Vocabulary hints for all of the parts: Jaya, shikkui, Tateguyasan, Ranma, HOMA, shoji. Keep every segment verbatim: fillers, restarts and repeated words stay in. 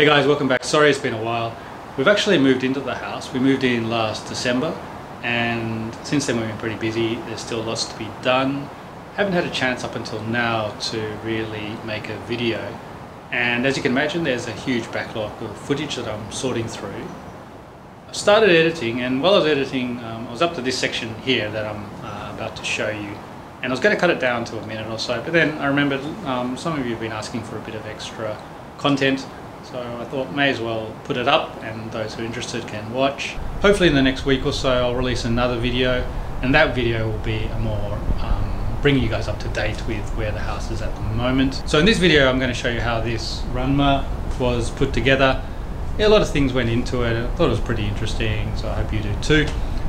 Hey guys, welcome back. Sorry it's been a while. We've actually moved into the house. We moved in last December, and since then we've been pretty busy. There's still lots to be done. Haven't had a chance up until now to really make a video, and as you can imagine there's a huge backlog of footage that I'm sorting through. I've started editing, and while I was editing um, I was up to this section here that I'm uh, about to show you, and I was going to cut it down to a minute or so, but then I remembered um, some of you have been asking for a bit of extra content. So I thought may as well put it up, and those who are interested can watch. Hopefully in the next week or so I'll release another video, and that video will be a more um, bringing you guys up to date with where the house is at the moment. So in this video I'm going to show you how this Ranma was put together. Yeah, a lot of things went into it. I thought it was pretty interesting, so I hope you do too.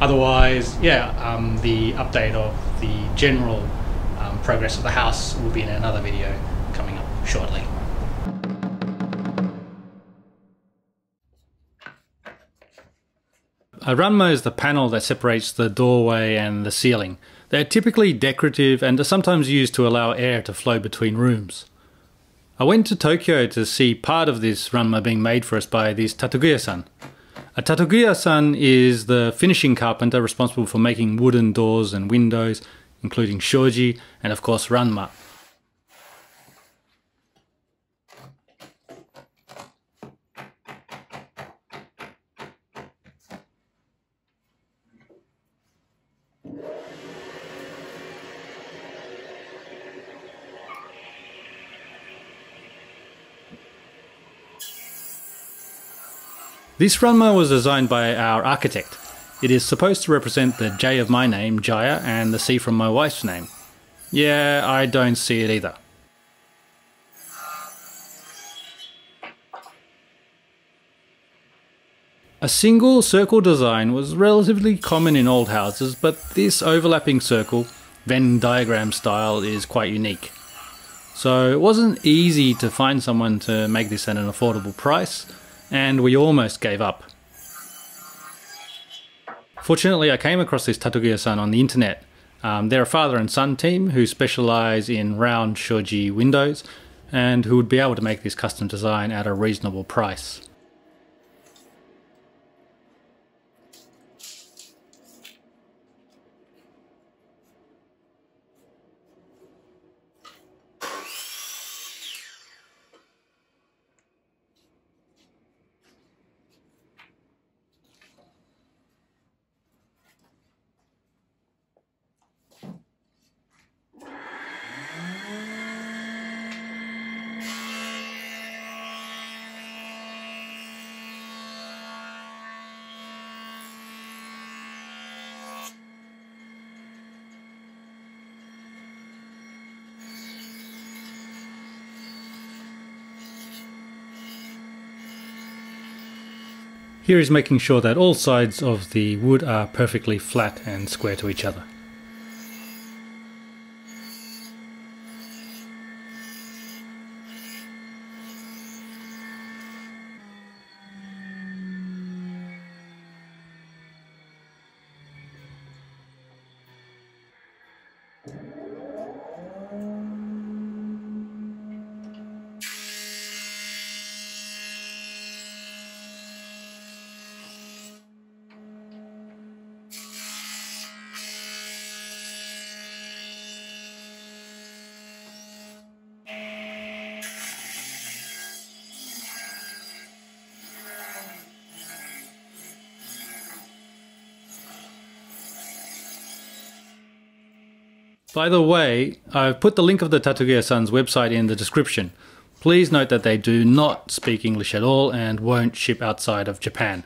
Otherwise, yeah, um, the update of the general um, progress of the house will be in another video coming up shortly. A ranma is the panel that separates the doorway and the ceiling. They're typically decorative and are sometimes used to allow air to flow between rooms. I went to Tokyo to see part of this ranma being made for us by this Tateguyasan. A Tateguyasan is the finishing carpenter responsible for making wooden doors and windows, including shoji and of course ranma. This ranma was designed by our architect. It is supposed to represent the J of my name, Jaya, and the C from my wife's name. Yeah, I don't see it either. A single circle design was relatively common in old houses, but this overlapping circle, Venn diagram style, is quite unique. So it wasn't easy to find someone to make this at an affordable price, and we almost gave up. Fortunately, I came across this Tateguyasan on the internet. Um, they're a father and son team who specialise in round shoji windows, and who would be able to make this custom design at a reasonable price. Here is making sure that all sides of the wood are perfectly flat and square to each other. By the way, I've put the link of the Tateguyasan's website in the description. Please note that they do not speak English at all and won't ship outside of Japan.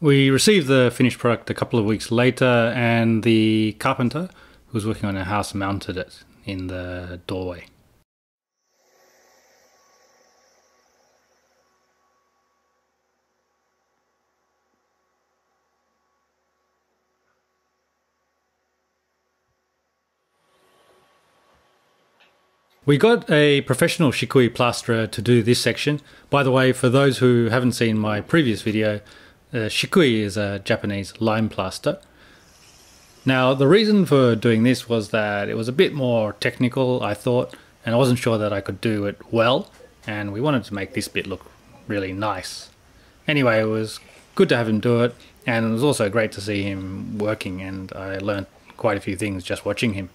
We received the finished product a couple of weeks later, and the carpenter who was working on our house mounted it in the doorway. We got a professional shikkui plasterer to do this section. By the way, for those who haven't seen my previous video, uh, shikkui is a Japanese lime plaster. Now, the reason for doing this was that it was a bit more technical, I thought, and I wasn't sure that I could do it well, and we wanted to make this bit look really nice. Anyway, it was good to have him do it, and it was also great to see him working, and I learned quite a few things just watching him.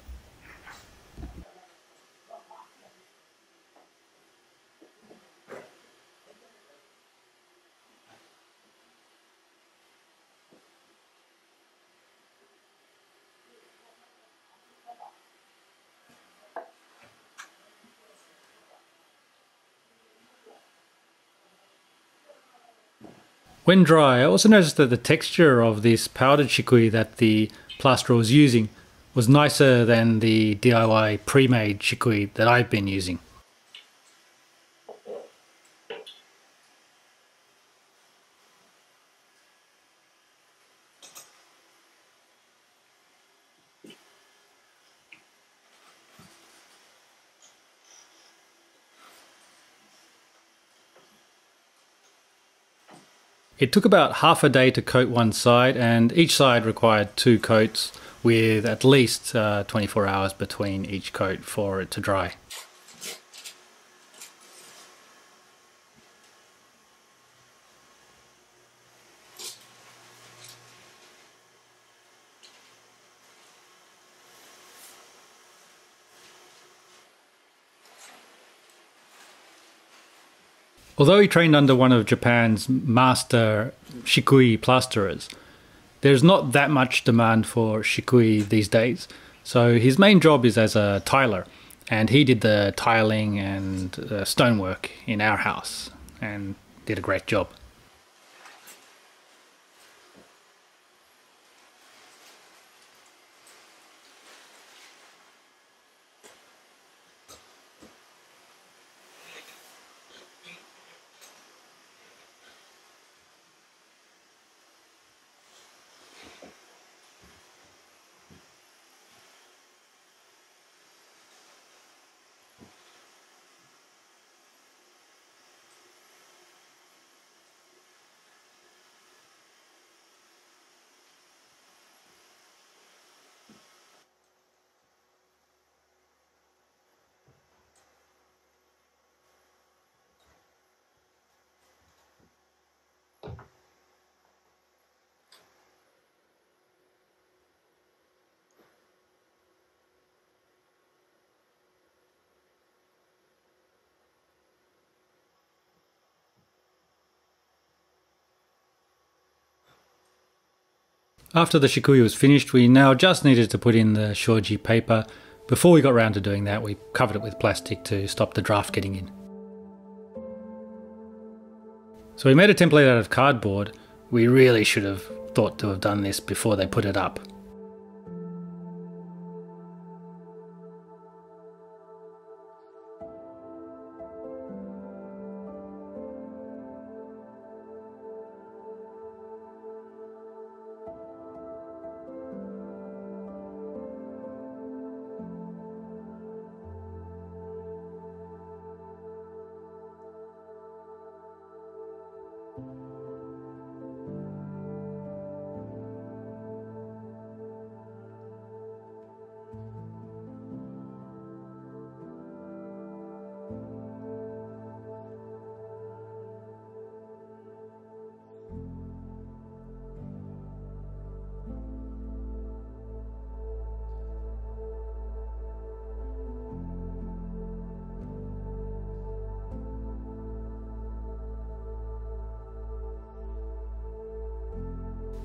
When dry, I also noticed that the texture of this powdered shikkui that the plasterer was using was nicer than the D I Y pre-made shikkui that I've been using. It took about half a day to coat one side, and each side required two coats with at least uh, twenty-four hours between each coat for it to dry. Although he trained under one of Japan's master shikkui plasterers, there's not that much demand for shikkui these days, so his main job is as a tiler, and he did the tiling and uh, stonework in our house, and did a great job. After the shikkui was finished, we now just needed to put in the shoji paper. Before we got round to doing that, we covered it with plastic to stop the draft getting in. So we made a template out of cardboard. We really should have thought to have done this before they put it up.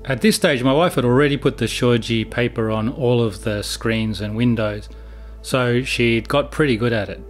At this stage, my wife had already put the shoji paper on all of the screens and windows, so she'd got pretty good at it.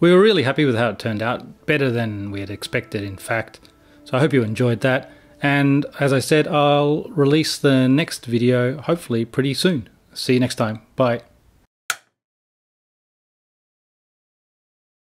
We were really happy with how it turned out, better than we had expected, in fact. So I hope you enjoyed that. And as I said, I'll release the next video, hopefully pretty soon. See you next time. Bye.